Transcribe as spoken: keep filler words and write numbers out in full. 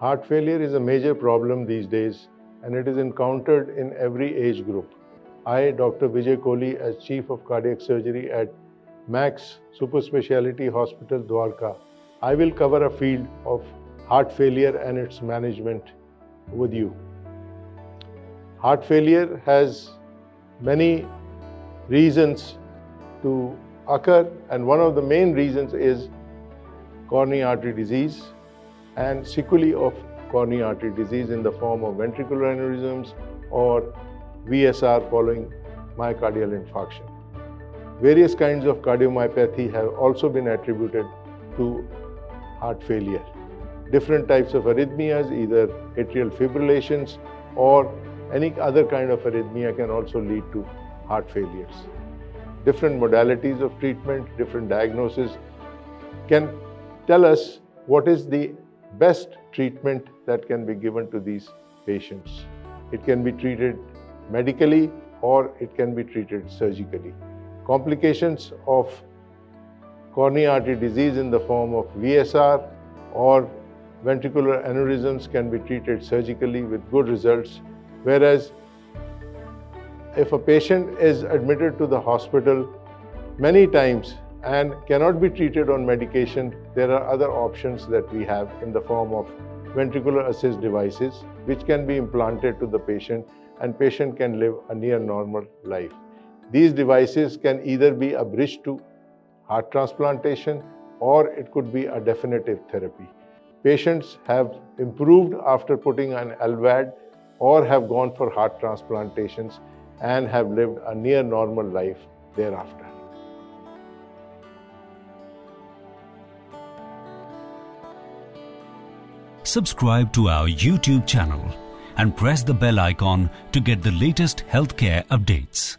Heart failure is a major problem these days, and it is encountered in every age group. I, Doctor Vijay Kohli, as Chief of Cardiac Surgery at Max Super Speciality Hospital, Dwarka, I will cover a field of heart failure and its management with you. Heart failure has many reasons to occur, and one of the main reasons is coronary artery disease and sequelae of coronary artery disease in the form of ventricular aneurysms or V S R following myocardial infarction. Various kinds of cardiomyopathy have also been attributed to heart failure. Different types of arrhythmias, either atrial fibrillations or any other kind of arrhythmia, can also lead to heart failures. Different modalities of treatment, different diagnoses can tell us what is the best treatment that can be given to these patients. It can be treated medically or it can be treated surgically. Complications of coronary artery disease in the form of V S R or ventricular aneurysms can be treated surgically with good results, whereas if a patient is admitted to the hospital many times and cannot be treated on medication, there are other options that we have in the form of ventricular assist devices, which can be implanted to the patient and patient can live a near normal life. These devices can either be a bridge to heart transplantation or it could be a definitive therapy. Patients have improved after putting an L V A D or have gone for heart transplantations and have lived a near normal life thereafter. Subscribe to our YouTube channel and press the bell icon to get the latest healthcare updates.